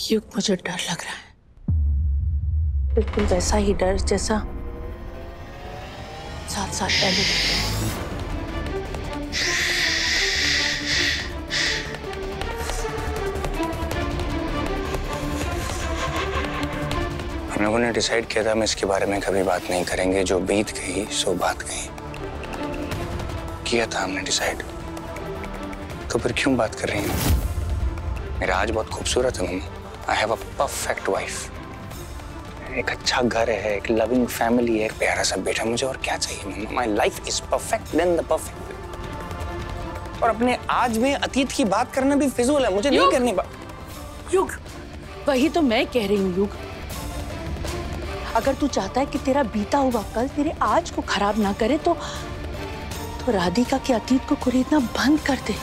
ये मुझे डर लग रहा है, बिल्कुल वैसा ही डर जैसा साथ साथ पहले। हम लोगों ने डिसाइड किया था हम इसके बारे में कभी बात नहीं करेंगे, जो बीत गई सो बात गई, किया था हमने डिसाइड, तो फिर क्यों बात कर रही हैं? मेरा आज बहुत खूबसूरत है मम्मा। I have a perfect wife. एक अच्छा घर है, एक loving family है, एक प्यारा सा बेटा, मुझे और क्या चाहिए मम्मा? My life is perfect than the perfect. और अपने आज में अतीत की बात करना भी फिजूल है, मुझे नहीं करनी बात। युग, वही तो मैं कह रही हूँ युग। अगर तू चाहता है कि तेरा बीता हुआ कल तेरे आज को खराब ना करे तो राधिका के अतीत को खरीदना बंद कर दे।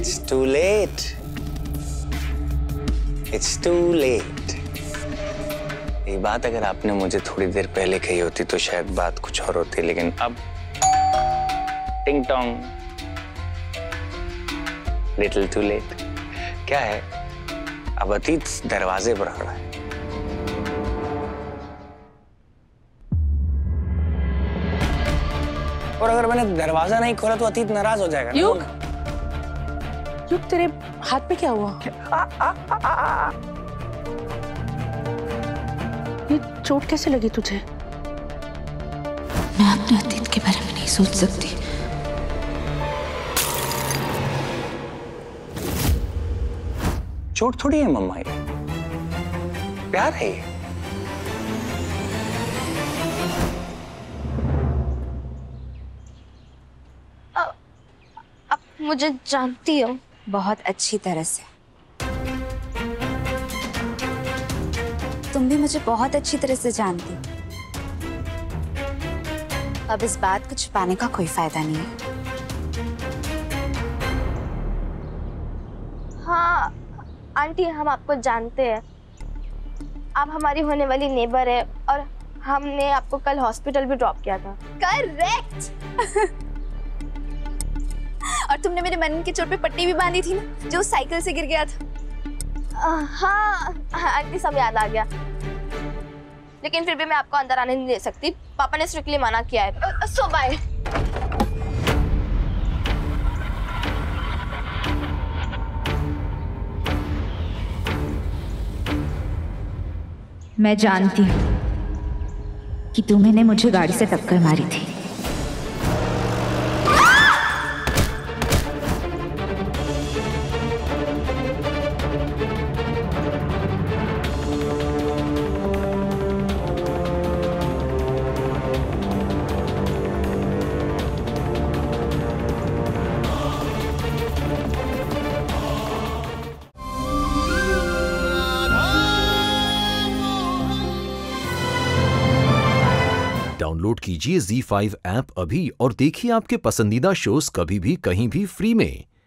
It's too late. It's too late. ये बात अगर आपने मुझे थोड़ी देर पहले कही होती तो शायद बात कुछ और होती, लेकिन अब टिंग टोंग लिटिल टू लेट। क्या है, अब अतीत दरवाजे पर खड़ा है। और अगर मैंने दरवाजा नहीं खोला तो अतीत नाराज हो जाएगा। युग, युग तेरे हाथ पे क्या हुआ? ये चोट कैसे लगी तुझे? मैं अपने अतीत के बारे में नहीं सोच सकती। चोट थोड़ी है मम्मा, ये प्यार है। ये अब मुझे जानती हो बहुत अच्छी तरह से, तुम भी मुझे बहुत अच्छी तरह से जानती हो। अब इस बात को छुपाने का कोई फायदा नहीं है। हाँ आंटी, हम आपको जानते हैं, आप हमारी होने वाली नेबर है और हमने आपको कल हॉस्पिटल भी ड्रॉप किया था। करेक्ट। और तुमने मेरे मनन के चोट पे पट्टी भी बांधी थी ना, जो साइकिल से गिर गया था। हाँ आंटी, सब याद आ गया, लेकिन फिर भी मैं आपको अंदर आने नहीं दे सकती, पापा ने स्ट्रिक्टली मना किया है। So bye. मैं जानती हूँ कि तुमने मुझे गाड़ी से टक्कर मारी थी। डाउनलोड कीजिए Z5 ऐप अभी और देखिए आपके पसंदीदा शोज कभी भी कहीं भी फ्री में।